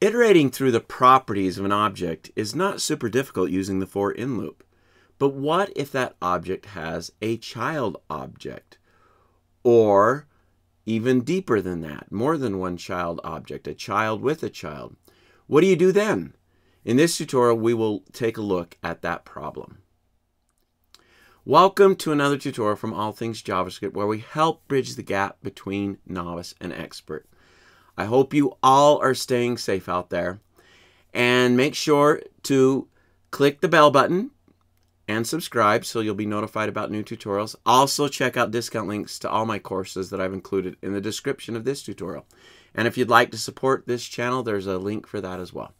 Iterating through the properties of an object is not super difficult using the for in loop. But what if that object has a child object? Or even deeper than that, more than one child object, a child with a child. What do you do then? In this tutorial, we will take a look at that problem. Welcome to another tutorial from All Things JavaScript, where we help bridge the gap between novice and expert. I hope you all are staying safe out there. And make sure to click the bell button and subscribe so you'll be notified about new tutorials. Also, check out discount links to all my courses that I've included in the description of this tutorial. And if you'd like to support this channel, there's a link for that as well.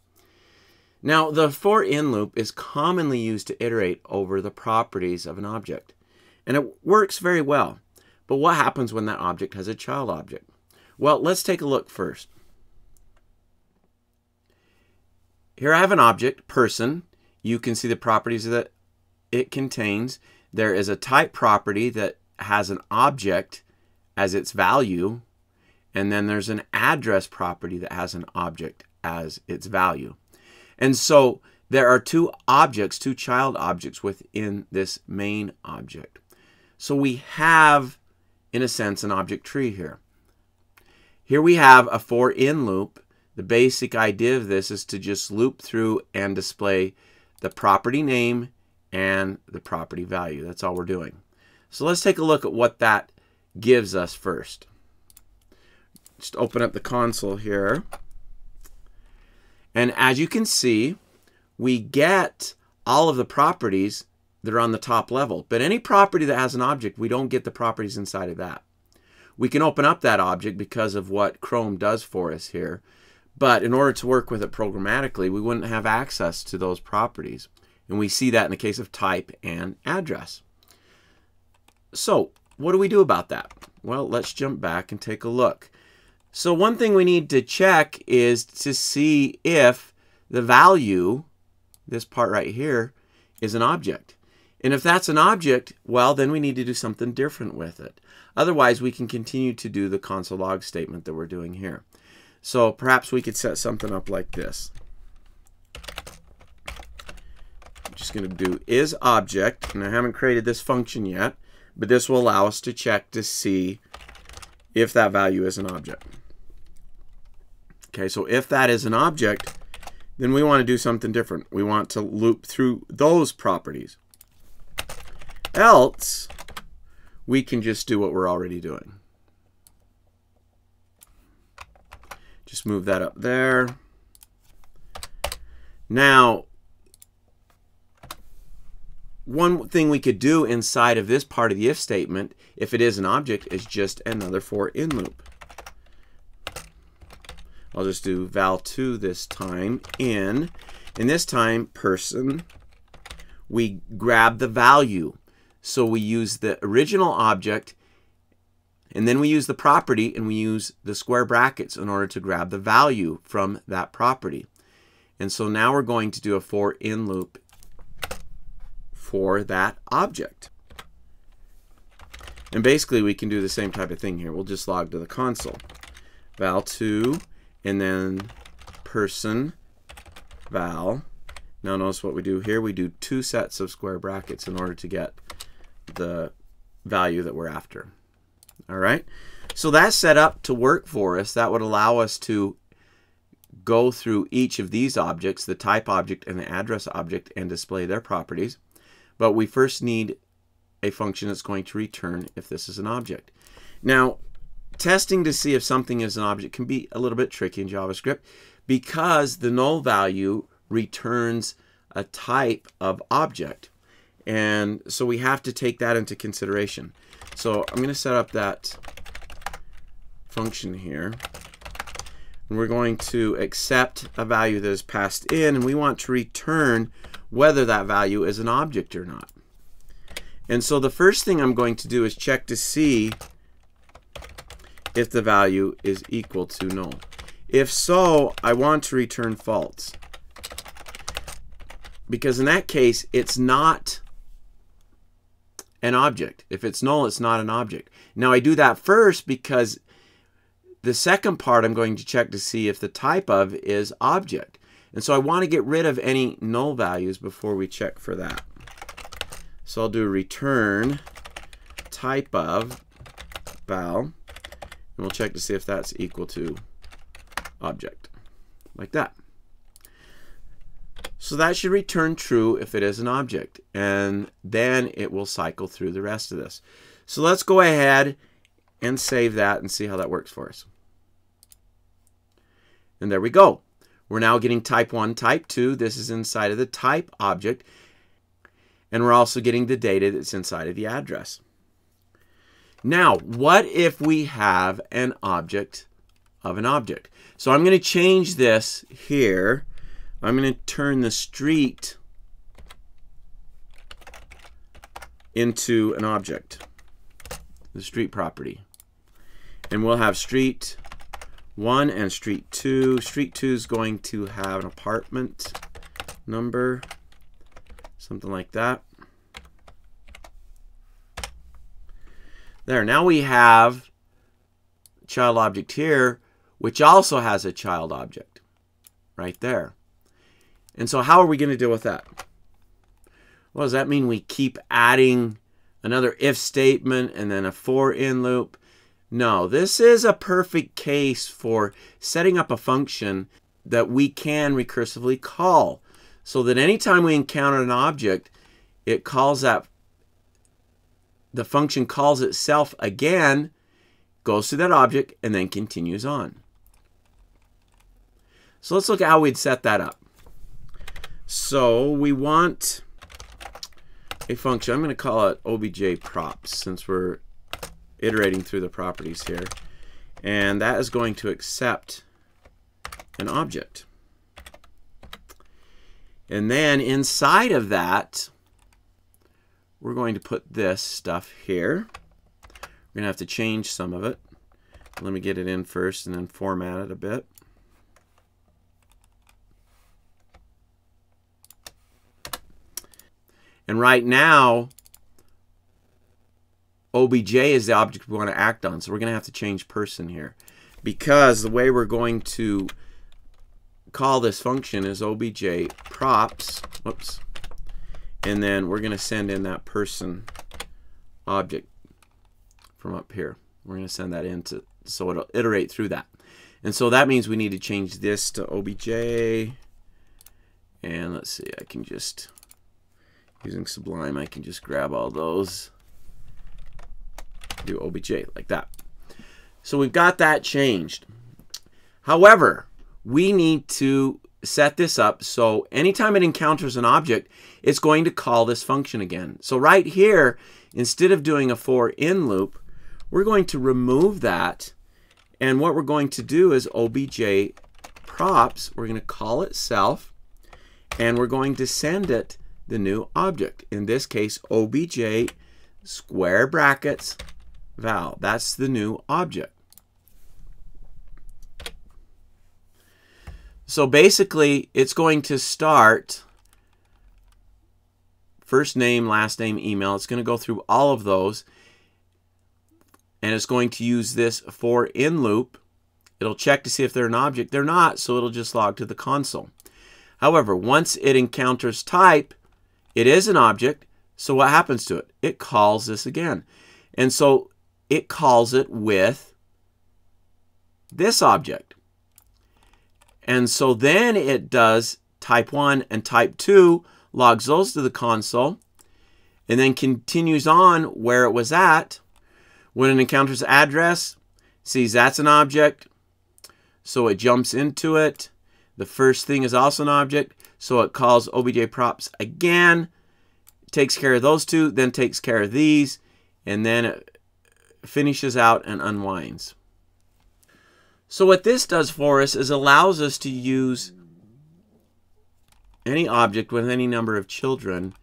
Now, the for in loop is commonly used to iterate over the properties of an object, and it works very well. But what happens when that object has a child object? Well, let's take a look first. Here I have an object, person. You can see the properties that it contains. There is a type property that has an object as its value, and then there's an address property that has an object as its value. And so there are two objects, two child objects within this main object. So we have, in a sense, an object tree here. Here we have a for in loop. The basic idea of this is to just loop through and display the property name and the property value. That's all we're doing. So let's take a look at what that gives us first. Just open up the console here. And as you can see, we get all of the properties that are on the top level. But any property that has an object, we don't get the properties inside of that. We can open up that object because of what Chrome does for us here. But in order to work with it programmatically, we wouldn't have access to those properties. And we see that in the case of type and address. So what do we do about that? Well, let's jump back and take a look. So one thing we need to check is to see if the value, this part right here, is an object. And if that's an object, well, then we need to do something different with it. Otherwise, we can continue to do the console log statement that we're doing here. So perhaps we could set something up like this. I'm just going to do is object, and I haven't created this function yet, but this will allow us to check to see if that value is an object. Okay, so if that is an object, then we want to do something different. We want to loop through those properties. Else, we can just do what we're already doing. Just move that up there. Now, one thing we could do inside of this part of the if statement, if it is an object, is just another for in loop. I'll just do val2 this time, in, and this time person. We grab the value. So we use the original object, and then we use the property, and we use the square brackets in order to grab the value from that property. And so now we're going to do a for in loop for that object. And basically we can do the same type of thing here. We'll just log to the console. Val2 and then person val. Now notice what we do here. We do two sets of square brackets in order to get the value that we're after. All right. So that's set up to work for us. That would allow us to go through each of these objects, the type object and the address object, and display their properties. But we first need a function that's going to return if this is an object. Now, testing to see if something is an object can be a little bit tricky in JavaScript because the null value returns a type of object. And so we have to take that into consideration. So I'm going to set up that function here. And we're going to accept a value that is passed in, and we want to return whether that value is an object or not. And so the first thing I'm going to do is check to see if the value is equal to null. If so, I want to return false. Because in that case, it's not an object. If it's null, it's not an object. Now I do that first because The second part I'm going to check to see if the type of is object. And so I want to get rid of any null values before we check for that. So I'll do return type of val, and we'll check to see if that's equal to object, like that. So that should return true if it is an object, and then it will cycle through the rest of this. So let's go ahead and save that and see how that works for us. And there we go. We're now getting type 1, type 2. This is inside of the type object. And we're also getting the data that's inside of the address. Now, what if we have an object of an object? So I'm going to change this here. I'm going to turn the street into an object, the street property. And we'll have street 1 and street 2. Street 2 is going to have an apartment number, something like that. There, now we have child object here, which also has a child object right there. And so how are we going to deal with that? Well, does that mean we keep adding another if statement and then a for in loop? No, this is a perfect case for setting up a function that we can recursively call, so that anytime we encounter an object, it calls that, the function calls itself again, goes to that object, and then continues on. So let's look at how we'd set that up. So we want a function. I'm going to call it obj props, since we're iterating through the properties here. And that is going to accept an object. And then inside of that, we're going to put this stuff here. We're going to have to change some of it. Let me get it in first and then format it a bit. And right now, OBJ is the object we want to act on. So we're going to have to change person here, because the way we're going to call this function is OBJ props. Whoops. And then we're going to send in that person object from up here. We're going to send that in to, so it'll iterate through that. And so that means we need to change this to OBJ. And let's see, I can just, using Sublime, I can just grab all those, do OBJ like that. So we've got that changed. However, we need to set this up so anytime it encounters an object, it's going to call this function again. So right here, instead of doing a for in loop, we're going to remove that. And what we're going to do is obj props, we're going to call itself, and we're going to send it the new object, in this case obj square brackets val. That's the new object. So basically it's going to start first name, last name, email. It's going to go through all of those, and it's going to use this for in loop. It'll check to see if they're an object. They're not, so it'll just log to the console. However, once it encounters type, it is an object, so what happens to it? It calls this again. And so it calls it with this object. And so then it does type 1 and type 2, logs those to the console, and then continues on where it was at. When it encounters address, sees that's an object, so it jumps into it. The first thing is also an object, so it calls obj props again, takes care of those two, then takes care of these, and then it finishes out and unwinds. So what this does for us is allows us to use any object with any number of children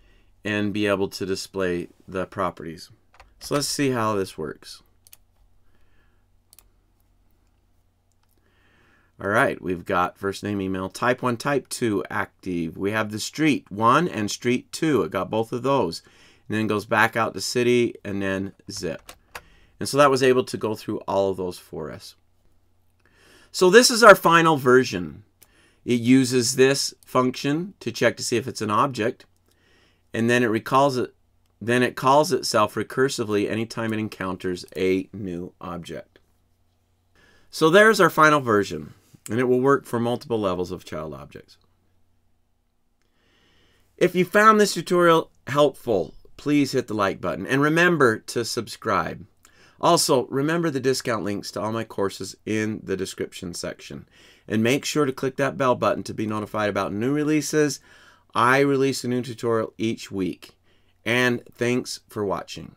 and be able to display the properties. So let's see how this works. All right, we've got first name, email, type 1, type 2, active. We have the street 1 and street 2. It got both of those. And then it goes back out to city and then zip. And so that was able to go through all of those for us. So this is our final version. It uses this function to check to see if it's an object, and then it recalls it. Then it calls itself recursively anytime it encounters a new object. So there's our final version, and it will work for multiple levels of child objects. If you found this tutorial helpful, please hit the like button, and remember to subscribe. Also, remember the discount links to all my courses in the description section, and make sure to click that bell button to be notified about new releases. I release a new tutorial each week. And thanks for watching.